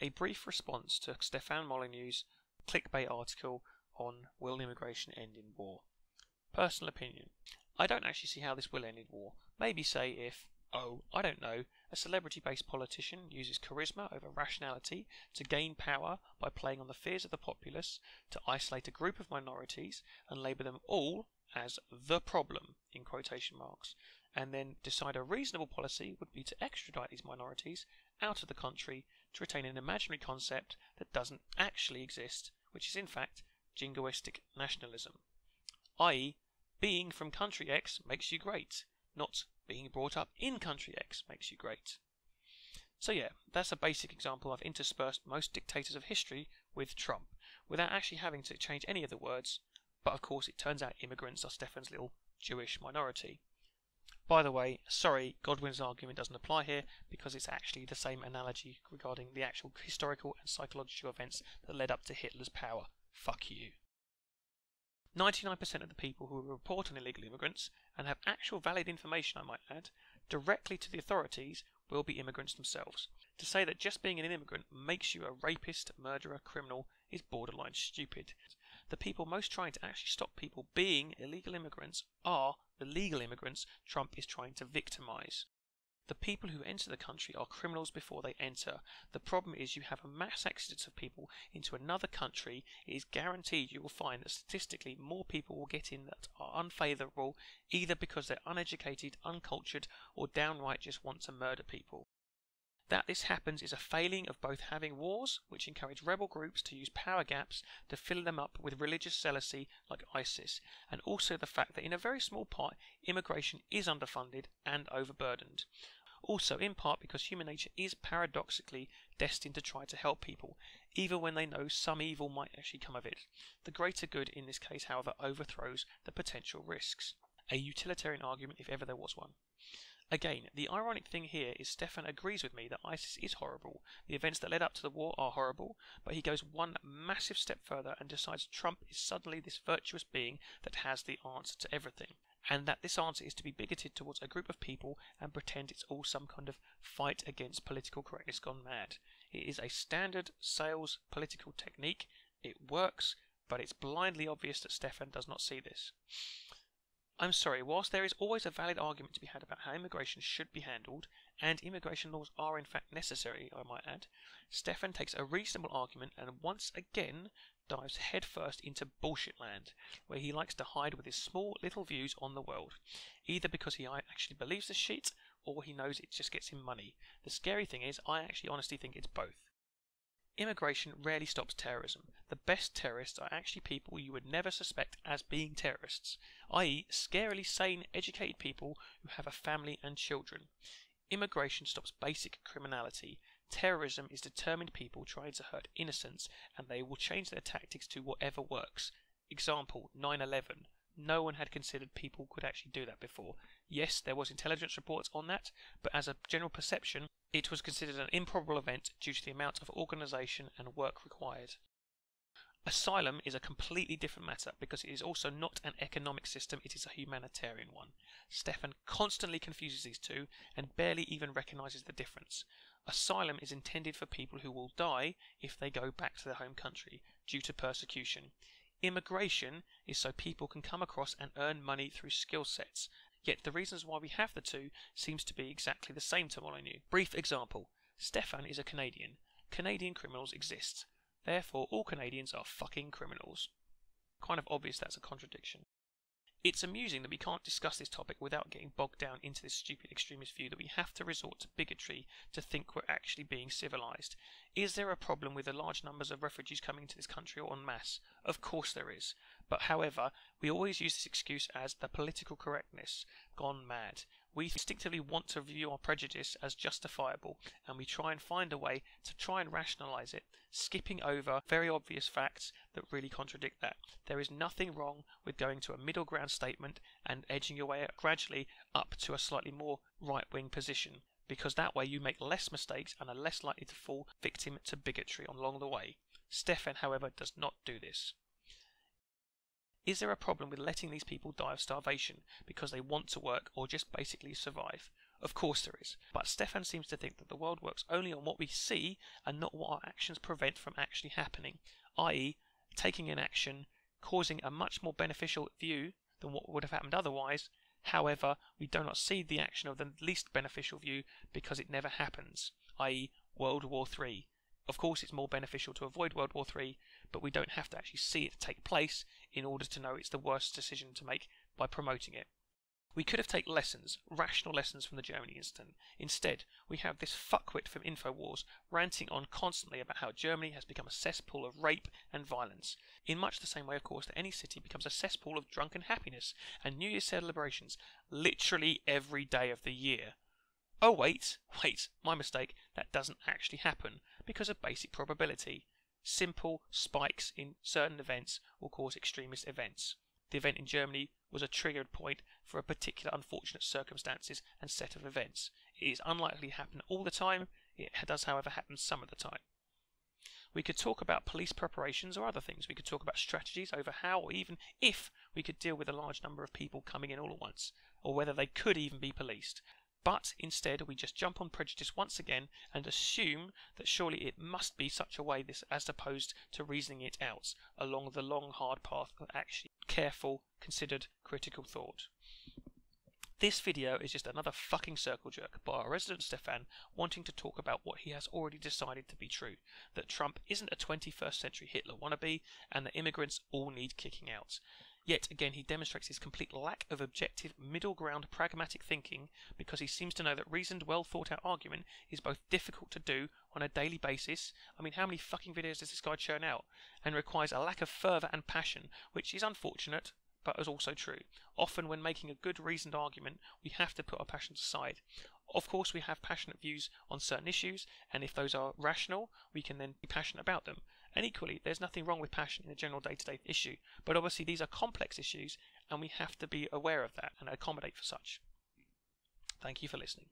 a brief response to Stefan Molyneux's clickbait article on Will Immigration End in War? Personal opinion. I don't actually see how this will end in war. Maybe say if, oh, I don't know, a celebrity-based politician uses charisma over rationality to gain power by playing on the fears of the populace to isolate a group of minorities and label them all as the problem, in quotation marks, and then decide a reasonable policy would be to extradite these minorities out of the country to retain an imaginary concept that doesn't actually exist, which is in fact jingoistic nationalism, i.e. being from country X makes you great, not being brought up in country X makes you great. So yeah, that's a basic example. I've interspersed most dictators of history with Trump, without actually having to change any of the words, but of course it turns out immigrants are Stefan's little Jewish minority. By the way, sorry, Godwin's argument doesn't apply here because it's actually the same analogy regarding the actual historical and psychological events that led up to Hitler's power. Fuck you. 99% of the people who report on illegal immigrants, and have actual valid information I might add, directly to the authorities will be immigrants themselves. To say that just being an immigrant makes you a rapist, murderer, criminal is borderline stupid. The people most trying to actually stop people being illegal immigrants are the legal immigrants Trump is trying to victimise. The people who enter the country are criminals before they enter. The problem is you have a mass exodus of people into another country. It is guaranteed you will find that statistically more people will get in that are unfavourable, either because they're uneducated, uncultured, or downright just want to murder people. That this happens is a failing of both having wars, which encourage rebel groups to use power gaps to fill them up with religious zealousy like ISIS, and also the fact that in a very small part immigration is underfunded and overburdened. Also in part because human nature is paradoxically destined to try to help people, even when they know some evil might actually come of it. The greater good in this case, however, overthrows the potential risks. A utilitarian argument if ever there was one. Again, the ironic thing here is Stefan agrees with me that ISIS is horrible, the events that led up to the war are horrible, but he goes one massive step further and decides Trump is suddenly this virtuous being that has the answer to everything, and that this answer is to be bigoted towards a group of people and pretend it's all some kind of fight against political correctness gone mad. It is a standard sales political technique, it works, but it's blindly obvious that Stefan does not see this. I'm sorry, whilst there is always a valid argument to be had about how immigration should be handled, and immigration laws are in fact necessary, I might add, Stefan takes a reasonable argument and once again dives headfirst into bullshit land, where he likes to hide with his small little views on the world, either because he actually believes the shit, or he knows it just gets him money. The scary thing is, I actually honestly think it's both. Immigration rarely stops terrorism. The best terrorists are actually people you would never suspect as being terrorists, i.e. scarily sane, educated people who have a family and children. Immigration stops basic criminality. Terrorism is determined people trying to hurt innocents, and they will change their tactics to whatever works. Example, 9/11. No one had considered people could actually do that before. Yes, there was intelligence reports on that, but as a general perception, it was considered an improbable event due to the amount of organisation and work required. Asylum is a completely different matter because it is also not an economic system, it is a humanitarian one. Stefan constantly confuses these two and barely even recognises the difference. Asylum is intended for people who will die if they go back to their home country due to persecution. Immigration is so people can come across and earn money through skill sets. Yet the reasons why we have the two seems to be exactly the same to Molyneux. Brief example. Stefan is a Canadian. Canadian criminals exist. Therefore all Canadians are fucking criminals. Kind of obvious that's a contradiction. It's amusing that we can't discuss this topic without getting bogged down into this stupid extremist view that we have to resort to bigotry to think we're actually being civilised. Is there a problem with the large numbers of refugees coming to this country en masse? Of course there is. But however, we always use this excuse as the political correctness gone mad. We instinctively want to view our prejudice as justifiable, and we try and find a way to try and rationalise it, skipping over very obvious facts that really contradict that. There is nothing wrong with going to a middle ground statement and edging your way gradually up to a slightly more right-wing position, because that way you make less mistakes and are less likely to fall victim to bigotry along the way. Stefan, however, does not do this. Is there a problem with letting these people die of starvation because they want to work or just basically survive? Of course there is, but Stefan seems to think that the world works only on what we see and not what our actions prevent from actually happening, i.e. taking an action, causing a much more beneficial view than what would have happened otherwise. However, we do not see the action of the least beneficial view because it never happens, i.e. World War III. Of course it's more beneficial to avoid World War III, but we don't have to actually see it take place in order to know it's the worst decision to make by promoting it. We could have taken lessons, rational lessons from the Germany incident. Instead, we have this fuckwit from Infowars ranting on constantly about how Germany has become a cesspool of rape and violence. In much the same way, of course, that any city becomes a cesspool of drunken happiness and New Year's celebrations literally every day of the year. Oh wait, my mistake, that doesn't actually happen because of basic probability. Simple spikes in certain events will cause extremist events. The event in Germany was a triggered point for a particular unfortunate circumstances and set of events. It is unlikely to happen all the time. It does, however, happen some of the time. We could talk about police preparations or other things. We could talk about strategies over how or even if we could deal with a large number of people coming in all at once, or whether they could even be policed. But instead we just jump on prejudice once again and assume that surely it must be such a way this, as opposed to reasoning it out along the long hard path of actually careful, considered, critical thought. This video is just another fucking circle jerk by our resident Stefan wanting to talk about what he has already decided to be true, that Trump isn't a 21st century Hitler wannabe and that immigrants all need kicking out. Yet again he demonstrates his complete lack of objective, middle ground, pragmatic thinking because he seems to know that reasoned, well thought out argument is both difficult to do on a daily basis. I mean, how many fucking videos does this guy churn out? And requires a lack of fervour and passion, which is unfortunate, but is also true. Often when making a good reasoned argument, we have to put our passions aside. Of course we have passionate views on certain issues, and if those are rational, we can then be passionate about them. And equally, there's nothing wrong with passion in a general day-to-day issue, but obviously these are complex issues, and we have to be aware of that and accommodate for such. Thank you for listening.